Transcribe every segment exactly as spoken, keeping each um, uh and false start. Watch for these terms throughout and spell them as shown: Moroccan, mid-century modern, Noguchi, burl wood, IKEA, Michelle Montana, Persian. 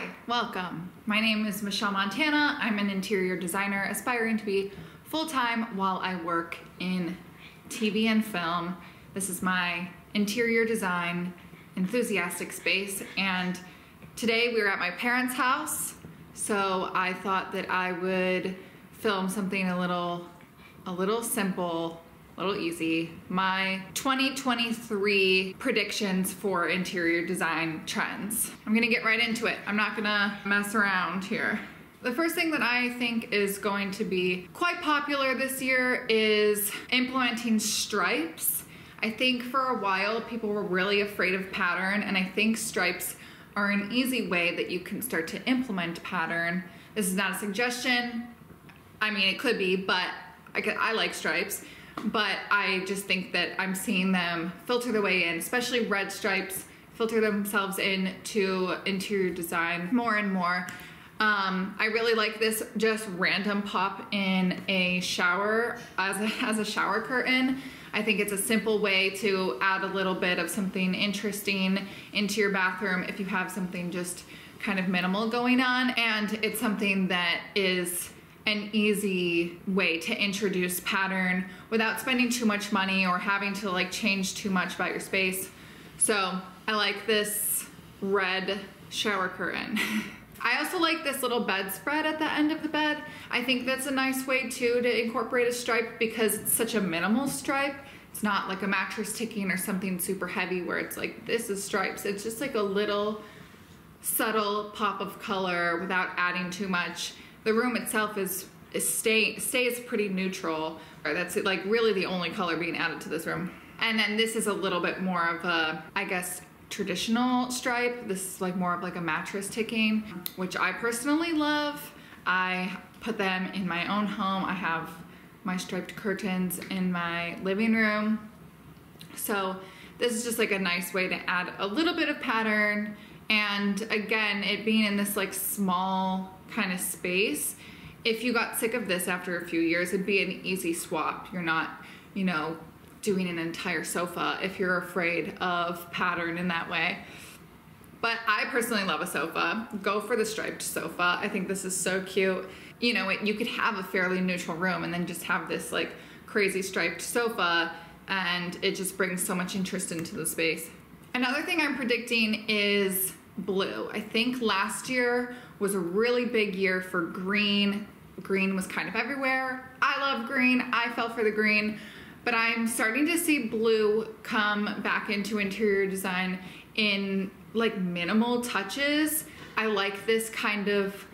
Hi, welcome. My name is Michelle Montana. I'm an interior designer aspiring to be full-time while I work in T V and film. This is my interior design enthusiastic space, and today we were at my parents' house, so I thought that I would film something a little a little simple, a little easy. My twenty twenty-three predictions for interior design trends. I'm gonna get right into it. I'm not gonna mess around here. The first thing that I think is going to be quite popular this year is implementing stripes. I think for a while people were really afraid of pattern, and I think stripes are an easy way that you can start to implement pattern. This is not a suggestion. I mean, it could be, but I, could, I like stripes, but I just think that I'm seeing them filter their way in, especially red stripes filter themselves into interior design more and more. Um, I really like this just random pop in a shower as a, as a shower curtain. I think it's a simple way to add a little bit of something interesting into your bathroom if you have something just kind of minimal going on, and it's something that is an easy way to introduce pattern without spending too much money or having to like change too much about your space. So I like this red shower curtain. I also like this little bedspread at the end of the bed. I think that's a nice way too to incorporate a stripe because it's such a minimal stripe. It's not like a mattress ticking or something super heavy where it's like, this is stripes. It's just like a little subtle pop of color without adding too much. The room itself is, is stay, stays pretty neutral. That's like really the only color being added to this room. And then this is a little bit more of a, I guess, traditional stripe. This is like more of like a mattress ticking, which I personally love. I put them in my own home. I have my striped curtains in my living room. So this is just like a nice way to add a little bit of pattern. And again, it being in this like small kind of space, if you got sick of this after a few years, it'd be an easy swap. You're not, you know, doing an entire sofa if you're afraid of pattern in that way. But I personally love a sofa. Go for the striped sofa. I think this is so cute. You know, it, you could have a fairly neutral room and then just have this like crazy striped sofa, and it just brings so much interest into the space. Another thing I'm predicting is blue. I think last year was a really big year for green. Green was kind of everywhere. I love green. I fell for the green. But I'm starting to see blue come back into interior design in like minimal touches. I like this kind of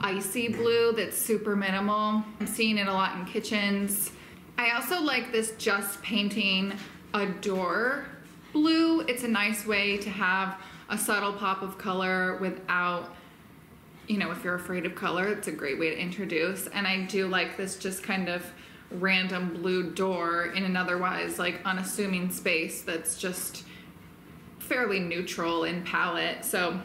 icy blue that's super minimal. I'm seeing it a lot in kitchens. I also like this just painting a door blue. It's a nice way to have a subtle pop of color without, you know, if you're afraid of color, it's a great way to introduce. And I do like this just kind of random blue door in an otherwise like unassuming space that's just fairly neutral in palette. So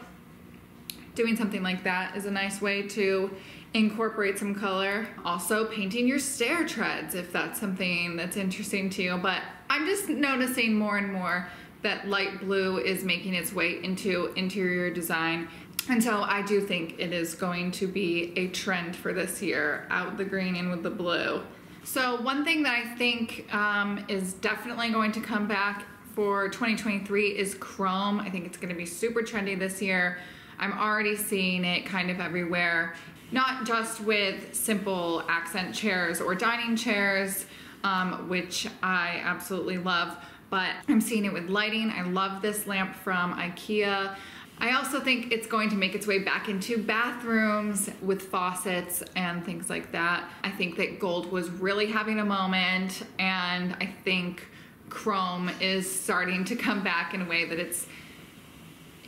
doing something like that is a nice way to incorporate some color. Also painting your stair treads if that's something that's interesting to you. But I'm just noticing more and more that light blue is making its way into interior design. And so I do think it is going to be a trend for this year, out with the green, in with the blue. So one thing that I think um, is definitely going to come back for twenty twenty-three is chrome. I think it's gonna be super trendy this year. I'm already seeing it kind of everywhere, not just with simple accent chairs or dining chairs, um, which I absolutely love, but I'm seeing it with lighting. I love this lamp from IKEA. I also think it's going to make its way back into bathrooms with faucets and things like that. I think that gold was really having a moment, and I think chrome is starting to come back in a way that it's,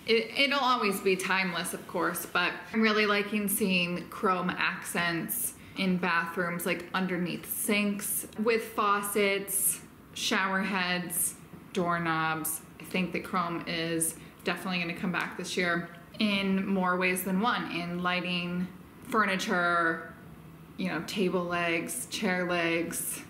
it, it'll always be timeless, of course, but I'm really liking seeing chrome accents in bathrooms, like underneath sinks, with faucets, shower heads, doorknobs. I think that chrome is definitely going to come back this year in more ways than one, in lighting, furniture, you know, table legs, chair legs,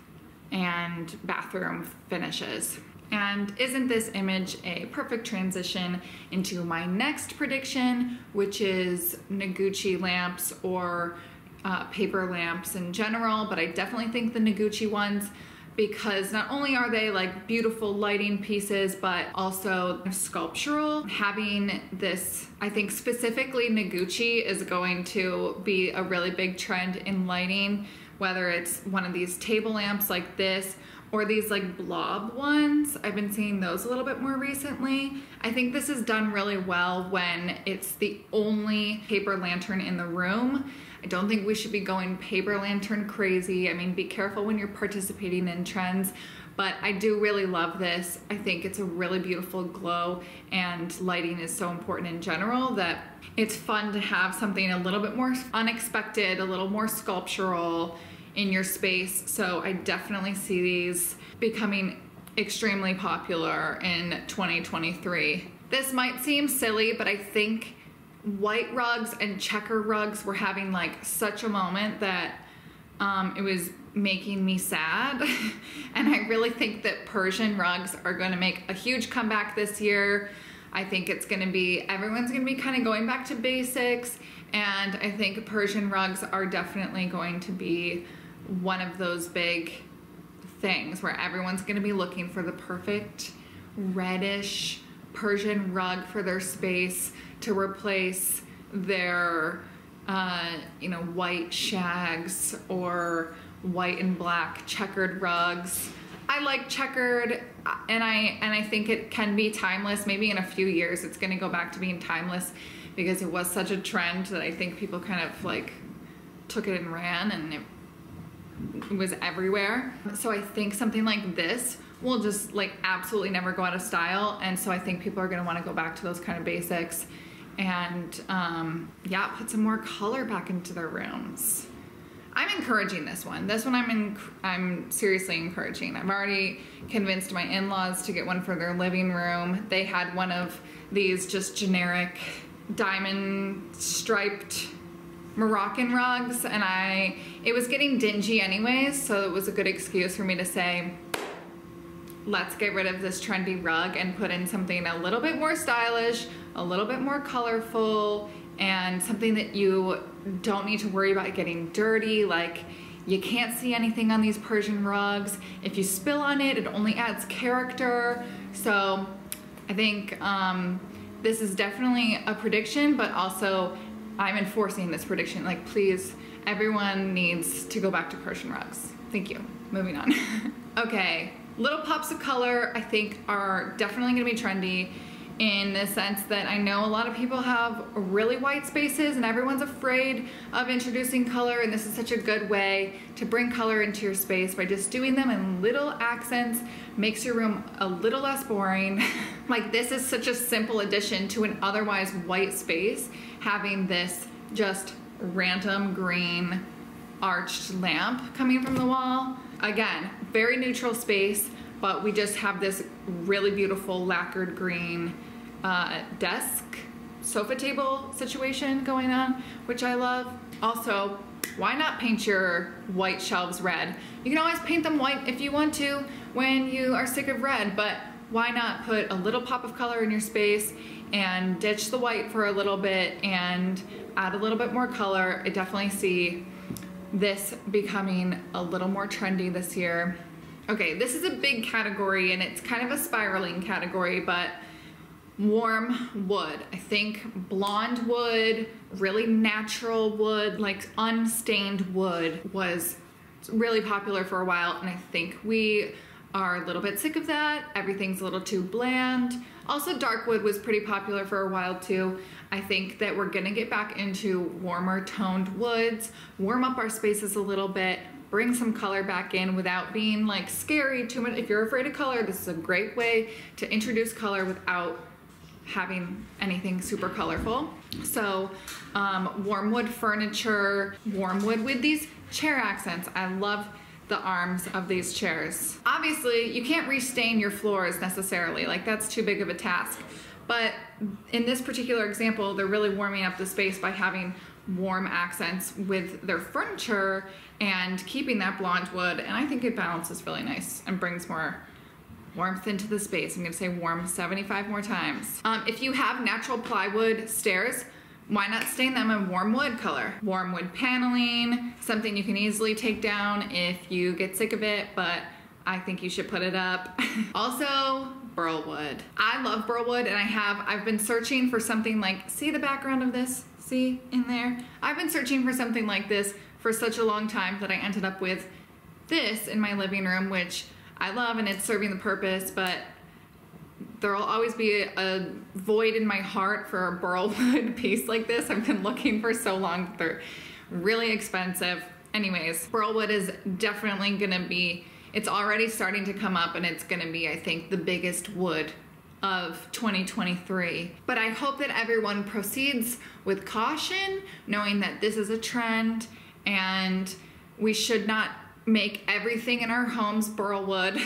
and bathroom finishes. And isn't this image a perfect transition into my next prediction, which is Noguchi lamps or uh, paper lamps in general, but I definitely think the Noguchi ones, because not only are they like beautiful lighting pieces, but also sculptural. Having this, I think specifically Noguchi is going to be a really big trend in lighting, whether it's one of these table lamps like this, or these like blob ones. I've been seeing those a little bit more recently. I think this is done really well when it's the only paper lantern in the room. I don't think we should be going paper lantern crazy. I mean, be careful when you're participating in trends, but I do really love this. I think it's a really beautiful glow, and lighting is so important in general that it's fun to have something a little bit more unexpected, a little more sculptural in your space. So I definitely see these becoming extremely popular in twenty twenty-three. This might seem silly, but I think white rugs and checker rugs were having like such a moment that um, it was making me sad. And I really think that Persian rugs are going to make a huge comeback this year. I think it's going to be, everyone's going to be kind of going back to basics, and I think Persian rugs are definitely going to be one of those big things where everyone's going to be looking for the perfect reddish Persian rug for their space to replace their uh, you know, white shags or white and black checkered rugs. I like checkered, and I and I think it can be timeless. Maybe in a few years it's going to go back to being timeless, because it was such a trend that I think people kind of like took it and ran, and it was everywhere. So I think something like this will just like absolutely never go out of style, and so I think people are going to want to go back to those kind of basics and um, yeah, put some more color back into their rooms. I'm encouraging this one. This one I'm in, I'm seriously encouraging. I've already convinced my in-laws to get one for their living room. They had one of these just generic diamond striped Moroccan rugs, and I, it was getting dingy anyways, so it was a good excuse for me to say, let's get rid of this trendy rug and put in something a little bit more stylish, a little bit more colorful, and something that you don't need to worry about getting dirty. Like, you can't see anything on these Persian rugs. If you spill on it, it only adds character. So I think um, this is definitely a prediction, but also I'm enforcing this prediction. Like, please, everyone needs to go back to Persian rugs. Thank you. Moving on. Okay, little pops of color I think are definitely gonna be trendy, in the sense that I know a lot of people have really white spaces and everyone's afraid of introducing color, and this is such a good way to bring color into your space by just doing them in little accents. Makes your room a little less boring. Like, this is such a simple addition to an otherwise white space, having this just random green arched lamp coming from the wall. Again, very neutral space, but we just have this really beautiful lacquered green uh, desk, sofa table situation going on, which I love. Also, why not paint your white shelves red? You can always paint them white if you want to when you are sick of red, but why not put a little pop of color in your space and ditch the white for a little bit and add a little bit more color? I definitely see this becoming a little more trendy this year. Okay, this is a big category, and it's kind of a spiraling category, but warm wood. I think blonde wood, really natural wood, like unstained wood, was really popular for a while, and I think we are a little bit sick of that. Everything's a little too bland. Also, dark wood was pretty popular for a while too. I think that we're gonna get back into warmer toned woods, warm up our spaces a little bit, bring some color back in without being like scary too much. If you're afraid of color, this is a great way to introduce color without having anything super colorful. So um, warm wood furniture, warm wood with these chair accents. I love the arms of these chairs. Obviously, you can't restain your floors necessarily. Like, that's too big of a task. But in this particular example, they're really warming up the space by having warm accents with their furniture and keeping that blonde wood, and I think it balances really nice and brings more warmth into the space. I'm gonna say warm seventy-five more times. Um, if you have natural plywood stairs, why not stain them in warm wood color? Warm wood paneling, something you can easily take down if you get sick of it, but I think you should put it up. Also, burl wood. I love burl wood, and I have, I've been searching for something like, see the background of this? See in there? I've been searching for something like this for such a long time that I ended up with this in my living room, which I love, and it's serving the purpose, but there'll always be a, a void in my heart for a burl wood piece like this. I've been looking for so long. They're really expensive. Anyways, burl wood is definitely gonna be, it's already starting to come up, and it's gonna be, I think, the biggest wood of twenty twenty-three. But I hope that everyone proceeds with caution, knowing that this is a trend and we should not make everything in our homes burl wood.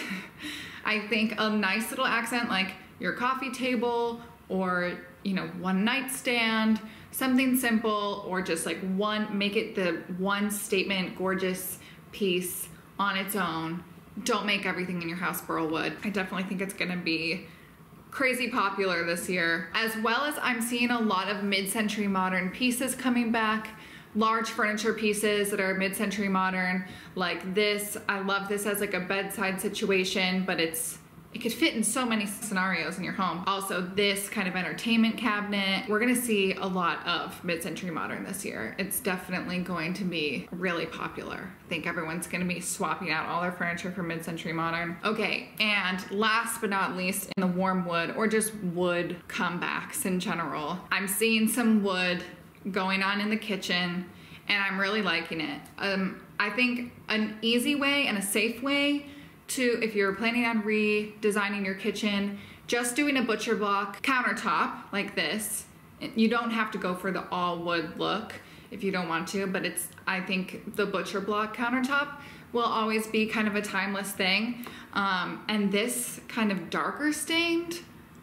I think a nice little accent like your coffee table, or you know, one nightstand, something simple, or just like one, make it the one statement gorgeous piece on its own. Don't make everything in your house burl wood. I definitely think it's gonna be crazy popular this year. As well as I'm seeing a lot of mid-century modern pieces coming back. Large furniture pieces that are mid-century modern, like this. I love this as like a bedside situation, but it's, it could fit in so many scenarios in your home. Also, this kind of entertainment cabinet. We're gonna see a lot of mid-century modern this year. It's definitely going to be really popular. I think everyone's gonna be swapping out all their furniture for mid-century modern. Okay, and last but not least, in the warm wood, or just wood comebacks in general, I'm seeing some wood going on in the kitchen, and I'm really liking it. Um, I think an easy way and a safe way to, if you're planning on redesigning your kitchen, just doing a butcher block countertop like this. You don't have to go for the all wood look if you don't want to, but it's, I think the butcher block countertop will always be kind of a timeless thing. Um, and this kind of darker stained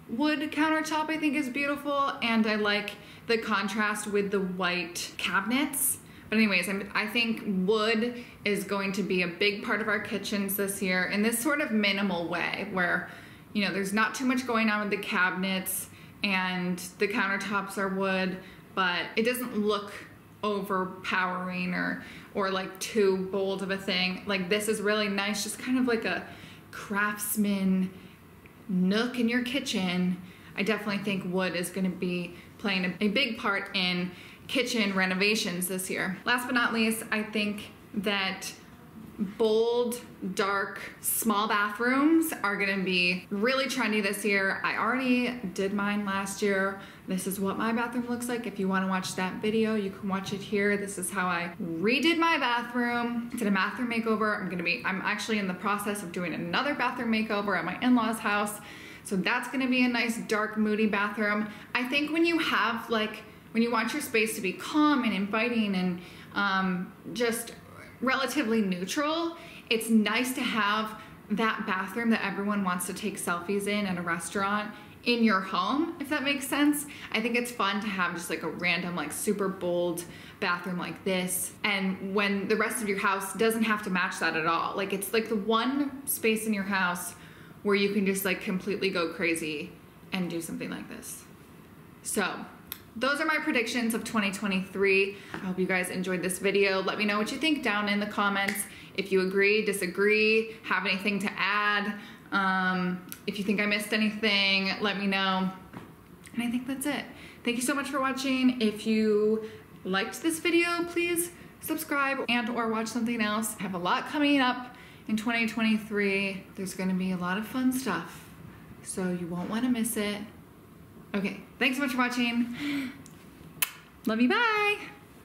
wood countertop I think is beautiful, and I like the contrast with the white cabinets. But anyways, I'm, I think wood is going to be a big part of our kitchens this year in this sort of minimal way where, you know, there's not too much going on with the cabinets and the countertops are wood, but it doesn't look overpowering or, or like too bold of a thing. Like this is really nice, just kind of like a craftsman nook in your kitchen. I definitely think wood is gonna be playing a big part in kitchen renovations this year. Last but not least, I think that bold, dark, small bathrooms are gonna be really trendy this year. I already did mine last year. This is what my bathroom looks like. If you wanna watch that video, you can watch it here. This is how I redid my bathroom. Did a bathroom makeover. I'm gonna be, I'm actually in the process of doing another bathroom makeover at my in-laws' house. So that's gonna be a nice, dark, moody bathroom. I think when you have like, when you want your space to be calm and inviting and um, just relatively neutral, it's nice to have that bathroom that everyone wants to take selfies in at a restaurant in your home, if that makes sense. I think it's fun to have just like a random, like super bold bathroom like this, and when the rest of your house doesn't have to match that at all. Like it's like the one space in your house where you can just like completely go crazy and do something like this. So those are my predictions of twenty twenty-three. I hope you guys enjoyed this video. Let me know what you think down in the comments. If you agree, disagree, have anything to add. Um, if you think I missed anything, let me know. And I think that's it. Thank you so much for watching. If you liked this video, please subscribe and or watch something else. I have a lot coming up in twenty twenty-three. There's gonna be a lot of fun stuff, so you won't wanna miss it. Okay, thanks so much for watching. Love you, bye.